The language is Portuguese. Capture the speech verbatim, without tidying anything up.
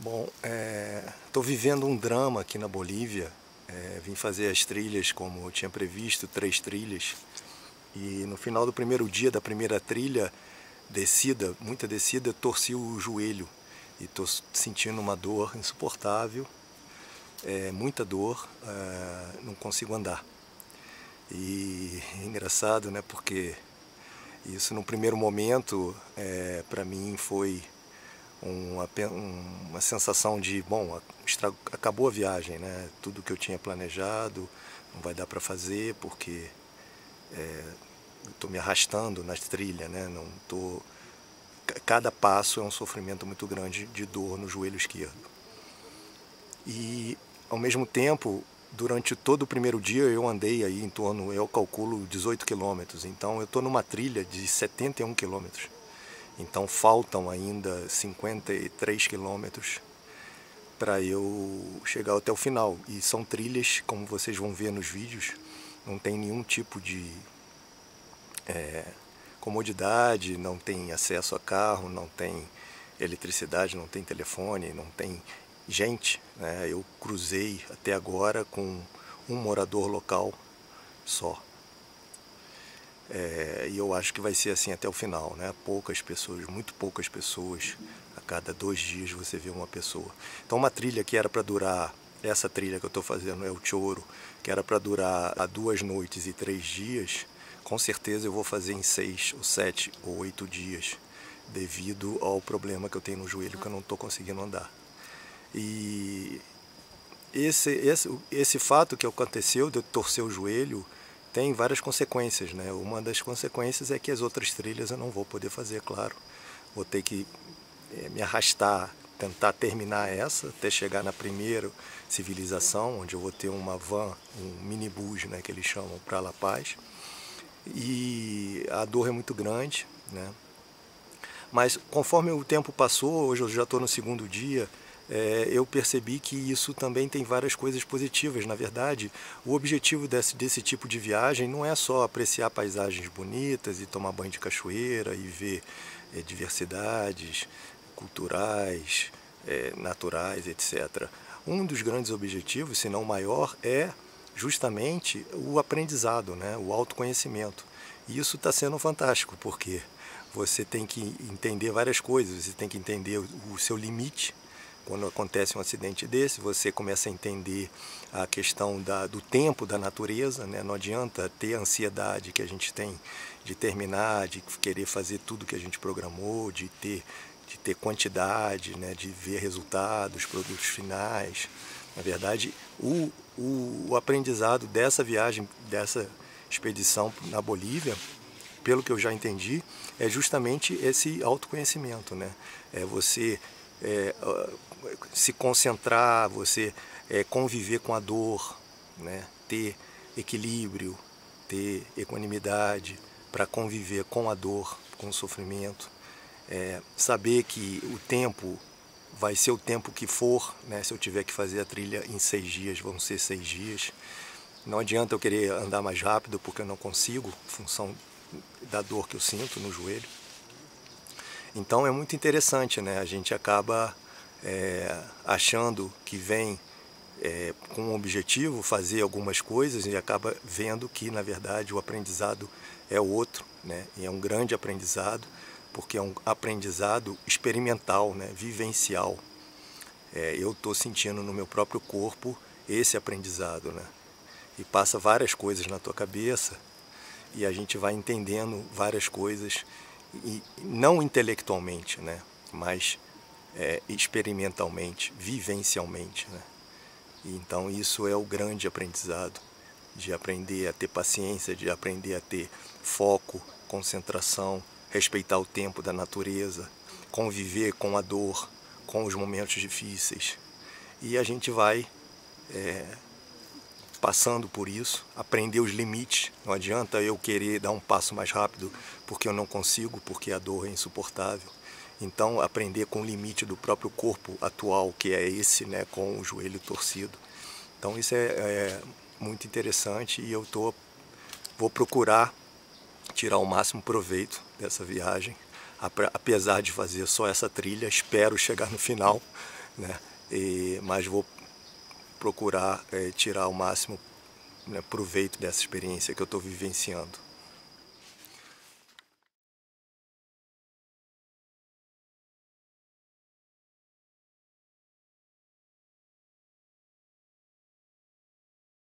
Bom, estou é, vivendo um drama aqui na Bolívia. É, vim fazer as trilhas como eu tinha previsto, três trilhas. E no final do primeiro dia da primeira trilha, descida, muita descida, torci o joelho. E estou sentindo uma dor insuportável, é, muita dor, é, não consigo andar. E é engraçado, né, porque isso no primeiro momento, é, para mim, foi uma, uma sensação de, bom, estrago, acabou a viagem, né, tudo que eu tinha planejado não vai dar para fazer, porque é, estou me arrastando na trilha, né, não tô, cada passo é um sofrimento muito grande de dor no joelho esquerdo. E, ao mesmo tempo, durante todo o primeiro dia eu andei aí em torno, eu calculo, dezoito quilômetros. Então eu estou numa trilha de setenta e um quilômetros. Então faltam ainda cinquenta e três quilômetros para eu chegar até o final. E são trilhas, como vocês vão ver nos vídeos, não tem nenhum tipo de é, comodidade, não tem acesso a carro, não tem eletricidade, não tem telefone, não tem... gente, né, eu cruzei até agora com um morador local só. É, e eu acho que vai ser assim até o final, né? Poucas pessoas, muito poucas pessoas. A cada dois dias você vê uma pessoa. Então uma trilha que era para durar, essa trilha que eu estou fazendo é o Choro, que era para durar há duas noites e três dias, com certeza eu vou fazer em seis, ou sete, ou oito dias, devido ao problema que eu tenho no joelho, que eu não estou conseguindo andar. E esse, esse, esse fato que aconteceu de eu torcer o joelho tem várias consequências, né? Uma das consequências é que as outras trilhas eu não vou poder fazer, claro. Vou ter que é, me arrastar, tentar terminar essa, até chegar na primeira civilização, onde eu vou ter uma van, um minibus, né, que eles chamam, para La Paz. E a dor é muito grande, né? Mas conforme o tempo passou, hoje eu já estou no segundo dia, É, eu percebi que isso também tem várias coisas positivas. Na verdade, o objetivo desse, desse tipo de viagem não é só apreciar paisagens bonitas e tomar banho de cachoeira e ver é, diversidades culturais, é, naturais, etcétera. Um dos grandes objetivos, se não o maior, é justamente o aprendizado, né? O autoconhecimento. E isso está sendo fantástico, porque você tem que entender várias coisas, você tem que entender o seu limite. Quando acontece um acidente desse, você começa a entender a questão da, do tempo, da natureza, né? Não adianta ter a ansiedade que a gente tem de terminar, de querer fazer tudo que a gente programou, de ter, de ter quantidade, né? De ver resultados, produtos finais. Na verdade, o, o, o aprendizado dessa viagem, dessa expedição na Bolívia, pelo que eu já entendi, é justamente esse autoconhecimento, né? É você... É, se concentrar, você é, conviver com a dor, né? Ter equilíbrio, ter equanimidade para conviver com a dor, com o sofrimento, é, saber que o tempo vai ser o tempo que for, né? Se eu tiver que fazer a trilha em seis dias, vão ser seis dias, não adianta eu querer andar mais rápido porque eu não consigo, em função da dor que eu sinto no joelho. Então é muito interessante, né? A gente acaba é, achando que vem é, com um objetivo fazer algumas coisas e acaba vendo que, na verdade, o aprendizado é outro, né? E é um grande aprendizado, porque é um aprendizado experimental, né? Vivencial. É, eu estou sentindo no meu próprio corpo esse aprendizado, né? E passa várias coisas na tua cabeça e a gente vai entendendo várias coisas. E não intelectualmente, né? Mas é, experimentalmente, vivencialmente, né? Então isso é o grande aprendizado, de aprender a ter paciência, de aprender a ter foco, concentração, respeitar o tempo da natureza, conviver com a dor, com os momentos difíceis. E a gente vai é, passando por isso, aprender os limites. Não adianta eu querer dar um passo mais rápido porque eu não consigo, porque a dor é insuportável. Então aprender com o limite do próprio corpo atual, que é esse, né, com o joelho torcido. Então isso é, é muito interessante e eu tô, vou procurar tirar o máximo proveito dessa viagem, apesar de fazer só essa trilha, espero chegar no final né? E, mas vou procurar é, tirar o máximo, né, proveito dessa experiência que eu estou vivenciando.